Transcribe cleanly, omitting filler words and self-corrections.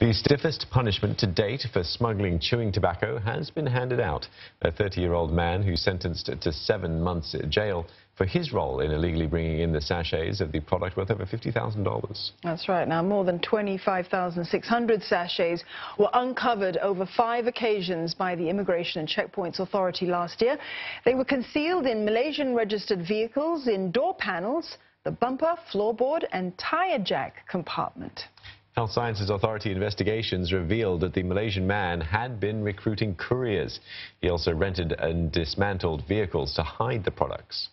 The stiffest punishment to date for smuggling chewing tobacco has been handed out. A 30-year-old man who's sentenced to 7 months in jail for his role in illegally bringing in the sachets of the product worth over $50,000. That's right. Now, more than 25,600 sachets were uncovered over 5 occasions by the Immigration and Checkpoints Authority last year. They were concealed in Malaysian-registered vehicles, in door panels, the bumper, floorboard and tire jack compartment. Health Sciences Authority investigations revealed that the Malaysian man had been recruiting couriers. He also rented and dismantled vehicles to hide the products.